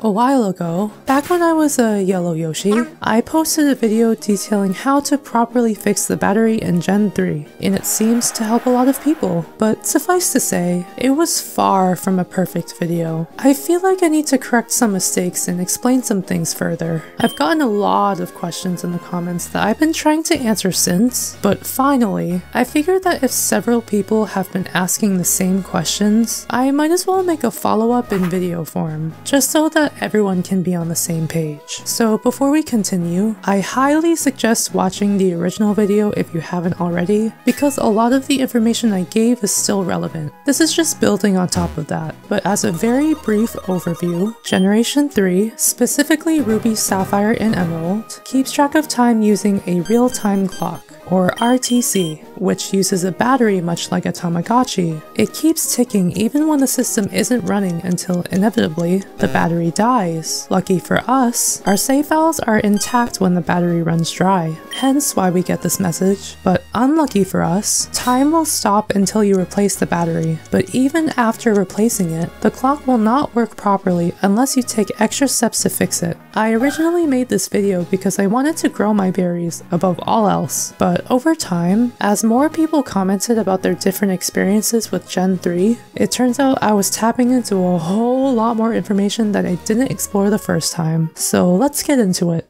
A while ago, back when I was a Yello Yoshi, I posted a video detailing how to properly fix the battery in Gen 3, and it seems to help a lot of people, but suffice to say, it was far from a perfect video. I feel like I need to correct some mistakes and explain some things further. I've gotten a lot of questions in the comments that I've been trying to answer since, but finally, I figured that if several people have been asking the same questions, I might as well make a follow-up in video form, just so that everyone can be on the same page. So before we continue, I highly suggest watching the original video if you haven't already, because a lot of the information I gave is still relevant. This is just building on top of that, but as a very brief overview, Generation 3, specifically Ruby, Sapphire, and Emerald, keeps track of time using a real-time clock, or RTC, which uses a battery much like a Tamagotchi. It keeps ticking even when the system isn't running until, inevitably, the battery dies. Lucky for us, our save files are intact when the battery runs dry, hence why we get this message. But unlucky for us, time will stop until you replace the battery, but even after replacing it, the clock will not work properly unless you take extra steps to fix it. I originally made this video because I wanted to grow my berries above all else, but over time, as more people commented about their different experiences with Gen 3, it turns out I was tapping into a whole lot more information that I didn't explore the first time. So let's get into it.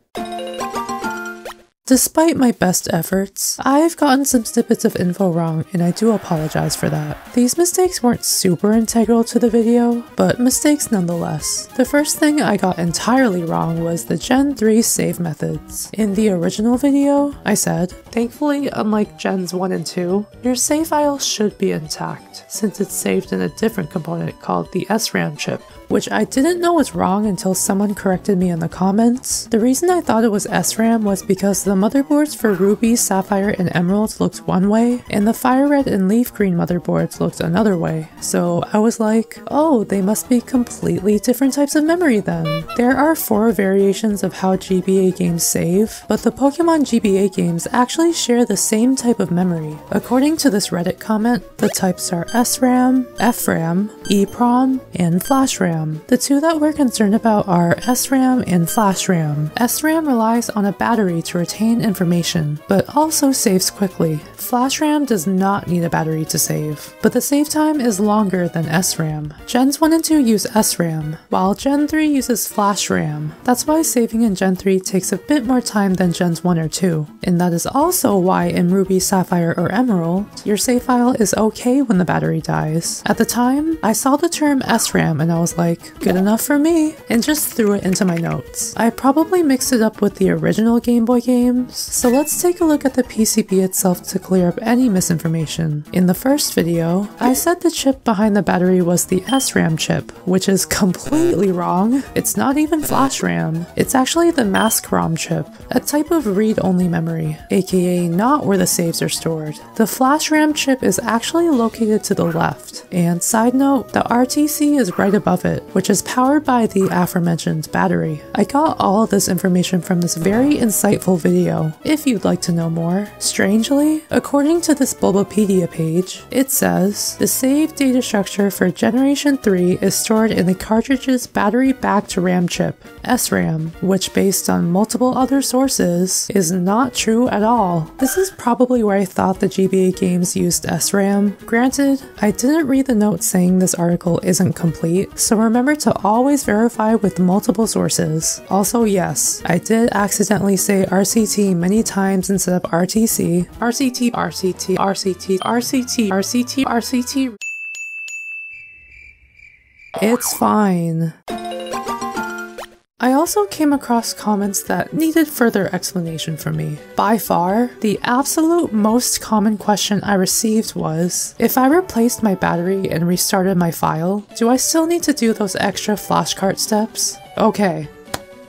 Despite my best efforts, I've gotten some snippets of info wrong, and I do apologize for that. These mistakes weren't super integral to the video, but mistakes nonetheless. The first thing I got entirely wrong was the Gen 3 save methods. In the original video, I said, thankfully, unlike Gens 1 and 2, your save file should be intact, since it's saved in a different component called the SRAM chip, which I didn't know was wrong until someone corrected me in the comments. The reason I thought it was SRAM was because the motherboards for Ruby, Sapphire, and Emerald looked one way, and the Fire Red and Leaf Green motherboards looked another way. So I was like, oh, they must be completely different types of memory then. There are 4 variations of how GBA games save, but the Pokémon GBA games actually share the same type of memory. According to this Reddit comment, the types are SRAM, FRAM, EPROM, and Flash RAM. The two that we're concerned about are SRAM and Flash RAM. SRAM relies on a battery to retain information, but also saves quickly. Flash RAM does not need a battery to save, but the save time is longer than SRAM. Gens 1 and 2 use SRAM, while Gen 3 uses Flash RAM. That's why saving in Gen 3 takes a bit more time than Gens 1 or 2, and that is also why in Ruby, Sapphire, or Emerald, your save file is okay when the battery dies. At the time, I saw the term SRAM and I was like, good enough for me, and just threw it into my notes. I probably mixed it up with the original Game Boy games, so let's take a look at the PCB itself to clear up any misinformation. In the first video, I said the chip behind the battery was the SRAM chip, which is completely wrong. It's not even Flash RAM. It's actually the mask ROM chip, a type of read-only memory, aka not where the saves are stored. The Flash RAM chip is actually located to the left, and side note, the RTC is right above it, which is powered by the aforementioned battery. I got all of this information from this very insightful video, if you'd like to know more. Strangely, according to this Bulbapedia page, it says, the save data structure for Generation 3 is stored in the cartridge's battery back to RAM chip, SRAM, which based on multiple other sources is not true at all. This is probably where I thought the GBA games used SRAM. Granted, I didn't read the note saying this article isn't complete, so remember to always verify with multiple sources. Also, yes, I did accidentally say RCT many times instead of RTC. RCT, RCT, RCT, RCT, RCT, RCT. It's fine. I also came across comments that needed further explanation from me. By far, the absolute most common question I received was, if I replaced my battery and restarted my file, do I still need to do those extra flashcart steps? Okay,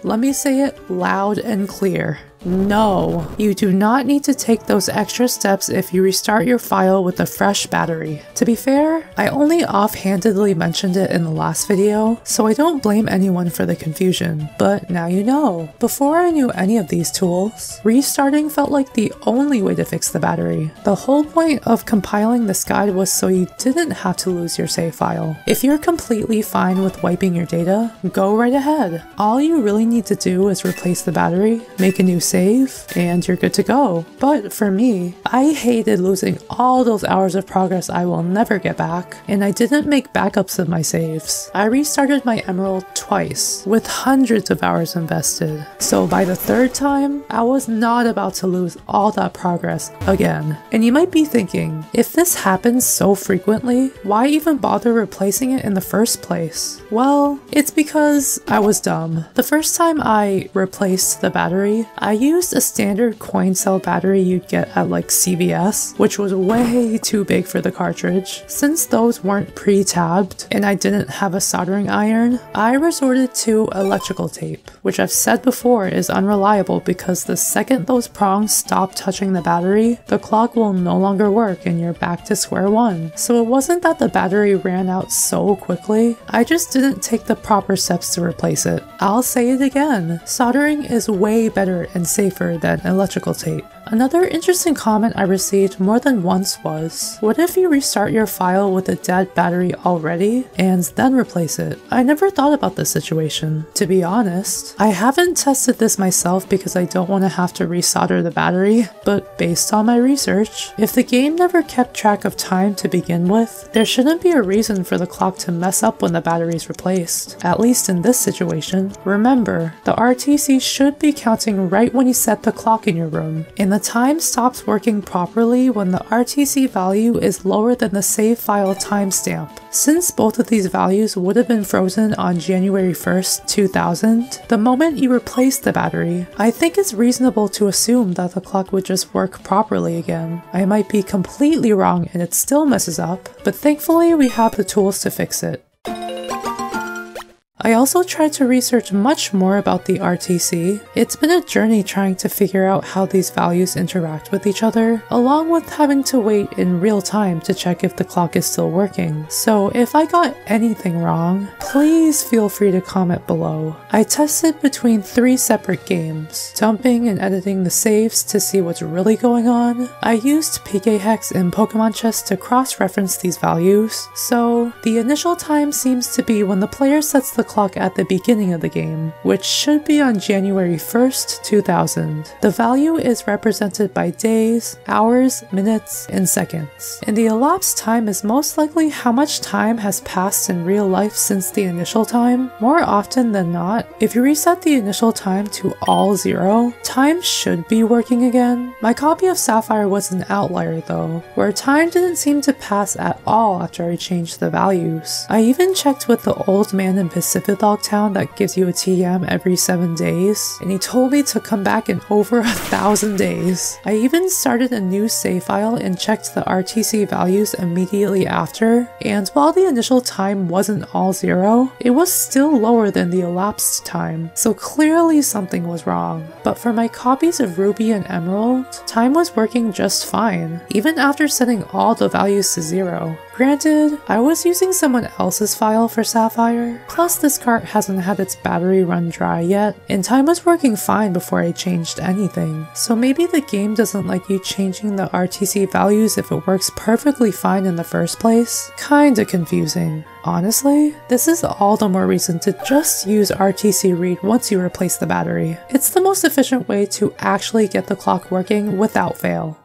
let me say it loud and clear. No, you do not need to take those extra steps if you restart your file with a fresh battery. To be fair, I only offhandedly mentioned it in the last video, so I don't blame anyone for the confusion, but now you know. Before I knew any of these tools, restarting felt like the only way to fix the battery. The whole point of compiling this guide was so you didn't have to lose your save file. If you're completely fine with wiping your data, go right ahead. All you really need to do is replace the battery, make a new save, and you're good to go. But for me, I hated losing all those hours of progress I will never get back, and I didn't make backups of my saves. I restarted my Emerald twice, with hundreds of hours invested. So by the third time, I was not about to lose all that progress again. And you might be thinking, if this happens so frequently, why even bother replacing it in the first place? Well, it's because I was dumb. The first time I replaced the battery, I used a standard coin cell battery you'd get at like CVS, which was way too big for the cartridge. Since those weren't pre-tabbed and I didn't have a soldering iron, I resorted to electrical tape, which I've said before is unreliable because the second those prongs stop touching the battery, the clock will no longer work and you're back to square one. So it wasn't that the battery ran out so quickly, I just didn't take the proper steps to replace it. I'll say it again, soldering is way better and safer than electrical tape. Another interesting comment I received more than once was, what if you restart your file with a dead battery already and then replace it? I never thought about this situation. To be honest, I haven't tested this myself because I don't want to have to resolder the battery, but based on my research, if the game never kept track of time to begin with, there shouldn't be a reason for the clock to mess up when the battery is replaced. At least in this situation. Remember, the RTC should be counting right when you set the clock in your room. The time stops working properly when the RTC value is lower than the save file timestamp. Since both of these values would have been frozen on January 1st, 2000, the moment you replace the battery, I think it's reasonable to assume that the clock would just work properly again. I might be completely wrong and it still messes up, but thankfully we have the tools to fix it. I also tried to research much more about the RTC. It's been a journey trying to figure out how these values interact with each other, along with having to wait in real time to check if the clock is still working. So if I got anything wrong, please feel free to comment below. I tested between 3 separate games, dumping and editing the saves to see what's really going on. I used PKHeX and Pokémon Chest to cross-reference these values, so the initial time seems to be when the player sets the clock at the beginning of the game, which should be on January 1st, 2000. The value is represented by days, hours, minutes, and seconds, and the elapsed time is most likely how much time has passed in real life since the initial time. More often than not, if you reset the initial time to all 0, time should be working again. My copy of Sapphire was an outlier though, where time didn't seem to pass at all after I changed the values. I even checked with the old man in Pacific Cifidog Town that gives you a TM every 7 days, and he told me to come back in over 1,000 days. I even started a new save file and checked the RTC values immediately after, and while the initial time wasn't all 0, it was still lower than the elapsed time, so clearly something was wrong. But for my copies of Ruby and Emerald, time was working just fine, even after setting all the values to 0. Granted, I was using someone else's file for Sapphire, plus this cart hasn't had its battery run dry yet, and time was working fine before I changed anything. So maybe the game doesn't like you changing the RTC values if it works perfectly fine in the first place. Kinda confusing. Honestly, this is all the more reason to just use rtc-read once you replace the battery. It's the most efficient way to actually get the clock working without fail.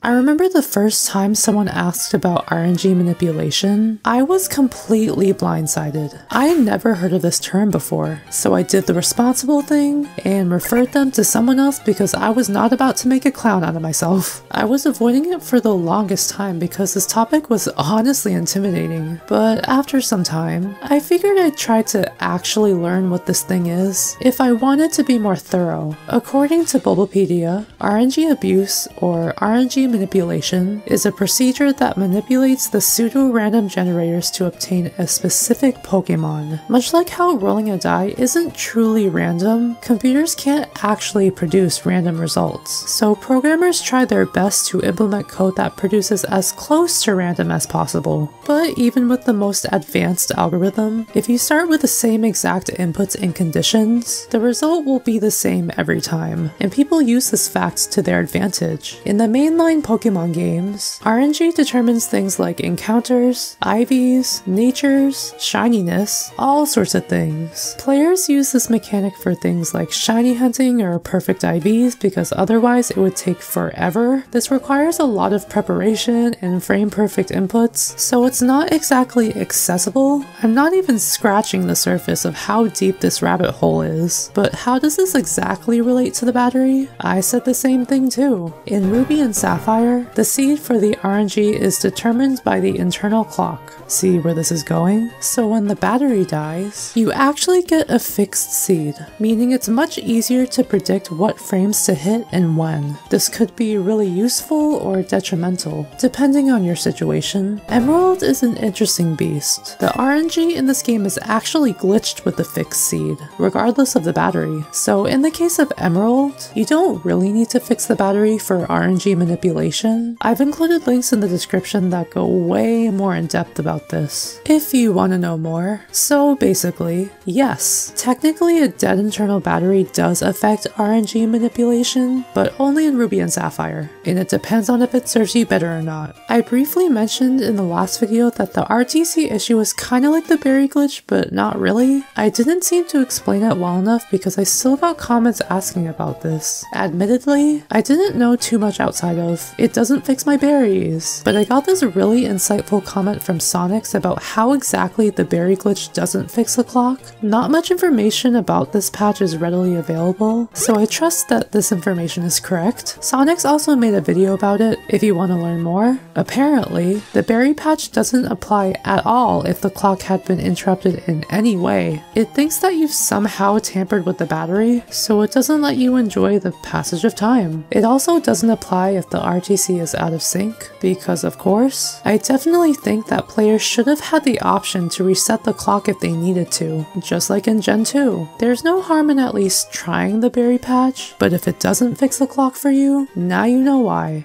I remember the first time someone asked about RNG manipulation, I was completely blindsided. I never heard of this term before, so I did the responsible thing and referred them to someone else because I was not about to make a clown out of myself. I was avoiding it for the longest time because this topic was honestly intimidating, but after some time, I figured I'd try to actually learn what this thing is if I wanted to be more thorough. According to Bulbapedia, RNG abuse or RNG manipulation manipulation is a procedure that manipulates the pseudo-random generators to obtain a specific Pokémon. Much like how rolling a die isn't truly random, computers can't actually produce random results, so programmers try their best to implement code that produces as close to random as possible. But even with the most advanced algorithm, if you start with the same exact inputs and conditions, the result will be the same every time, and people use this fact to their advantage. In the mainline Pokémon games, RNG determines things like encounters, IVs, natures, shininess, all sorts of things. Players use this mechanic for things like shiny hunting or perfect IVs because otherwise it would take forever. This requires a lot of preparation and frame perfect inputs, so it's not exactly accessible. I'm not even scratching the surface of how deep this rabbit hole is, but how does this exactly relate to the battery? I said the same thing too. In Ruby and Sapphire, the seed for the RNG is determined by the internal clock. See where this is going? So when the battery dies, you actually get a fixed seed, meaning it's much easier to predict what frames to hit and when. This could be really useful or detrimental, depending on your situation. Emerald is an interesting beast. The RNG in this game is actually glitched with the fixed seed, regardless of the battery. So in the case of Emerald, you don't really need to fix the battery for RNG manipulation. I've included links in the description that go way more in depth about this, if you want to know more. So basically, yes, technically a dead internal battery does affect RNG manipulation, but only in Ruby and Sapphire, and it depends on if it serves you better or not. I briefly mentioned in the last video that the RTC issue is kind of like the berry glitch, but not really. I didn't seem to explain it well enough because I still got comments asking about this. Admittedly, I didn't know too much outside of, it doesn't fix my berries, but I got this really insightful comment from Sonix about how exactly the berry glitch doesn't fix the clock. Not much information about this patch is readily available, so I trust that this information is correct. Sonix also made a video about it if you want to learn more. Apparently, the berry patch doesn't apply at all if the clock had been interrupted in any way. It thinks that you've somehow tampered with the battery, so it doesn't let you enjoy the passage of time. It also doesn't apply if the RTC is out of sync, because of course. I definitely think that players should have had the option to reset the clock if they needed to, just like in Gen 2. There's no harm in at least trying the berry patch, but if it doesn't fix the clock for you, now you know why.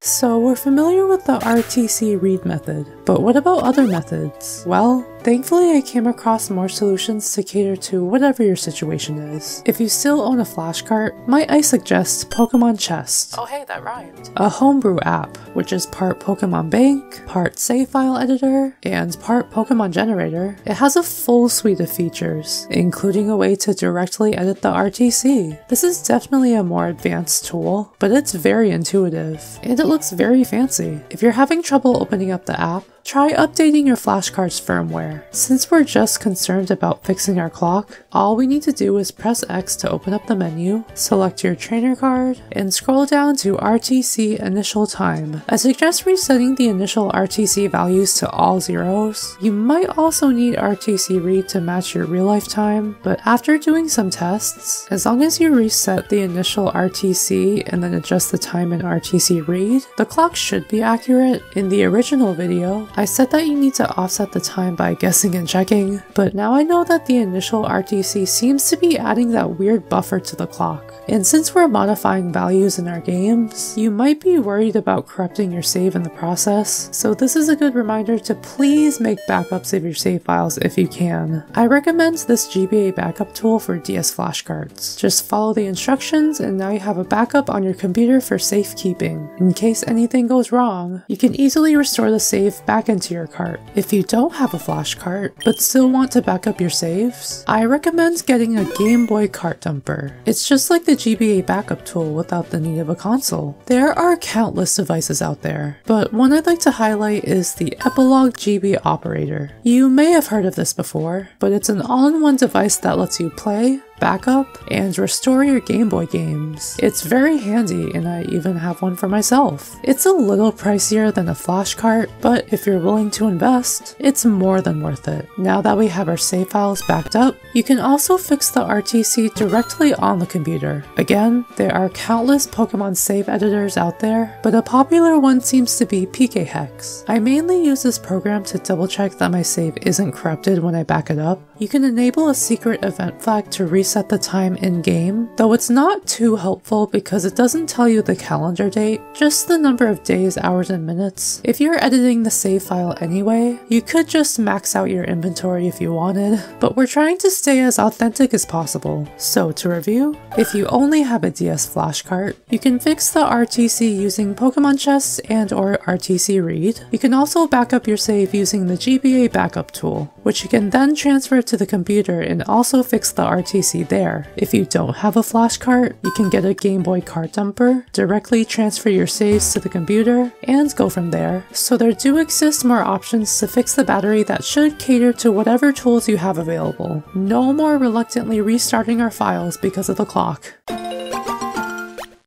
So we're familiar with the rtc-read method, but what about other methods? Well, thankfully I came across more solutions to cater to whatever your situation is. If you still own a flash cart, might I suggest Pokémon Chest. Oh hey, that rhymed. A homebrew app, which is part Pokémon Bank, part save file editor, and part Pokémon generator. It has a full suite of features, including a way to directly edit the RTC. This is definitely a more advanced tool, but it's very intuitive, and it looks very fancy. If you're having trouble opening up the app, try updating your flashcard's firmware. Since we're just concerned about fixing our clock, all we need to do is press X to open up the menu, select your trainer card, and scroll down to RTC initial time. I suggest resetting the initial RTC values to all zeros. You might also need rtc-read to match your real-life time, but after doing some tests, as long as you reset the initial RTC and then adjust the time in rtc-read, the clock should be accurate. In the original video, I said that you need to offset the time by guessing and checking, but now I know that the initial RTC seems to be adding that weird buffer to the clock. And since we're modifying values in our games, you might be worried about corrupting your save in the process, so this is a good reminder to please make backups of your save files if you can. I recommend this GBA Backup Tool for DS flashcards. Just follow the instructions and now you have a backup on your computer for safekeeping. In case anything goes wrong, you can easily restore the save back into your cart. If you don't have a flash cart, but still want to back up your saves, I recommend getting a Game Boy cart dumper. It's just like the GBA Backup Tool without the need of a console. There are countless devices out there, but one I'd like to highlight is the Epilogue GB Operator. You may have heard of this before, but it's an all-in-one device that lets you play, backup and restore your Game Boy games. It's very handy, and I even have one for myself. It's a little pricier than a flash cart, but if you're willing to invest, it's more than worth it. Now that we have our save files backed up, you can also fix the RTC directly on the computer. Again, there are countless Pokemon save editors out there, but a popular one seems to be PKHeX. I mainly use this program to double check that my save isn't corrupted when I back it up. You can enable a secret event flag to reset the time in-game, though it's not too helpful because it doesn't tell you the calendar date, just the number of days, hours, and minutes. If you're editing the save file anyway, you could just max out your inventory if you wanted, but we're trying to stay as authentic as possible. So to review, if you only have a DS flash cart, you can fix the RTC using Pokémon Chest and or rtc-read. You can also back up your save using the GBA Backup Tool, which you can then transfer to the computer and also fix the RTC there. If you don't have a flash cart, you can get a Game Boy card dumper, directly transfer your saves to the computer, and go from there. So there do exist more options to fix the battery that should cater to whatever tools you have available. No more reluctantly restarting our files because of the clock.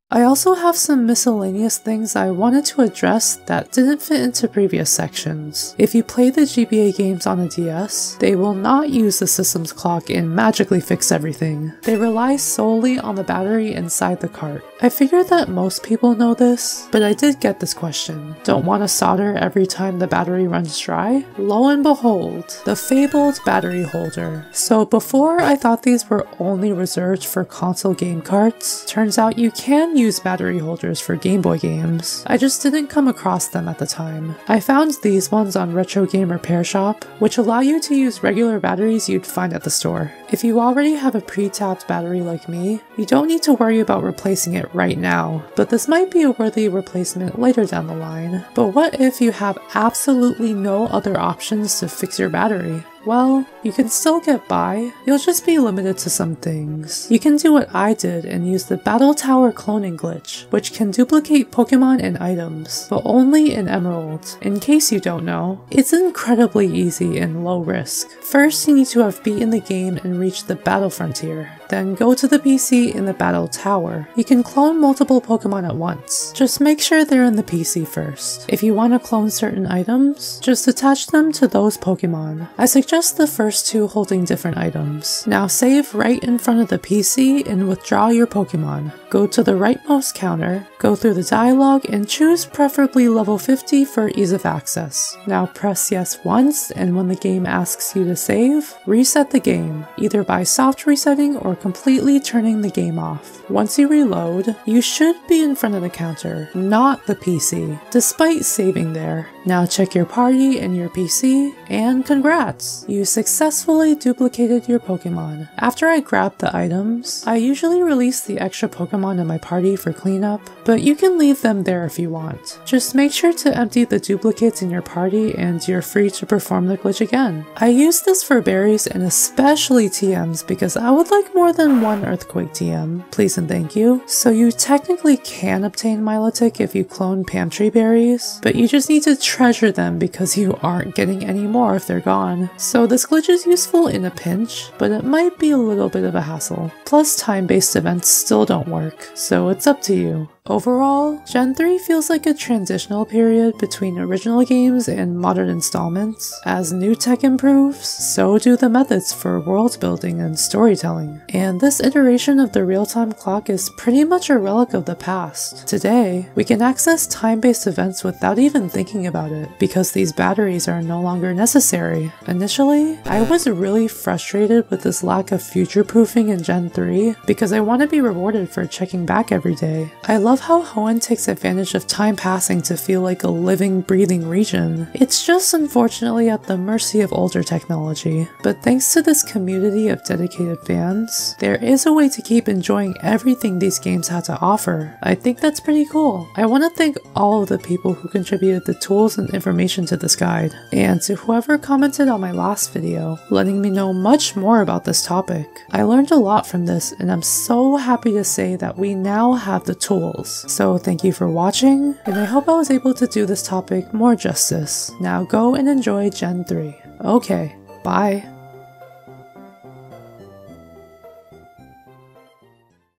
I also have some miscellaneous things I wanted to address that didn't fit into previous sections. If you play the GBA games on a DS, they will not use the system's clock and magically fix everything. They rely solely on the battery inside the cart. I figured that most people know this, but I did get this question. Don't want to solder every time the battery runs dry? Lo and behold, the fabled battery holder. So before I thought these were only reserved for console game carts, turns out you can use battery holders for Game Boy games. I just didn't come across them at the time. I found these ones on Retro Game Repair Shop, which allow you to use regular batteries you'd find at the store. If you already have a pre-tapped battery like me, you don't need to worry about replacing it right now, but this might be a worthy replacement later down the line. But what if you have absolutely no other options to fix your battery? Well, you can still get by, you'll just be limited to some things. You can do what I did and use the Battle Tower cloning glitch, which can duplicate Pokemon and items, but only in Emerald. In case you don't know, it's incredibly easy and low risk. First, you need to have beaten the game and reached the Battle Frontier. Then go to the PC in the Battle Tower. You can clone multiple Pokemon at once. Just make sure they're in the PC first. If you want to clone certain items, just attach them to those Pokemon. I suggest the first two holding different items. Now save right in front of the PC and withdraw your Pokemon. Go to the rightmost counter, go through the dialogue, and choose preferably level 50 for ease of access. Now press yes once, and when the game asks you to save, reset the game, either by soft resetting or completely turning the game off. Once you reload, you should be in front of the counter, not the PC, despite saving there. Now check your party and your PC, and congrats! You successfully duplicated your Pokemon. After I grab the items, I usually release the extra Pokemon in my party for cleanup, but you can leave them there if you want. Just make sure to empty the duplicates in your party and you're free to perform the glitch again. I use this for berries and especially TMs because I would like more than one Earthquake TM, please and thank you. So you technically can obtain Milotic if you clone Pantry berries, but you just need to treasure them because you aren't getting any more if they're gone. So this glitch is useful in a pinch, but it might be a little bit of a hassle. Plus time-based events still don't work, so it's up to you. Overall, Gen 3 feels like a transitional period between original games and modern installments. As new tech improves, so do the methods for world building and storytelling. And this iteration of the real-time clock is pretty much a relic of the past. Today, we can access time-based events without even thinking about it, because these batteries are no longer necessary. Initially, I was really frustrated with this lack of future-proofing in Gen 3, because I want to be rewarded for checking back every day. I love how Hoenn takes advantage of time passing to feel like a living, breathing region. It's just unfortunately at the mercy of older technology. But thanks to this community of dedicated fans, there is a way to keep enjoying everything these games had to offer. I think that's pretty cool. I want to thank all of the people who contributed the tools and information to this guide, and to whoever commented on my last video, letting me know much more about this topic. I learned a lot from this, and I'm so happy to say that we now have the tools. So thank you for watching, and I hope I was able to do this topic more justice. Now go and enjoy Gen 3. Okay, bye.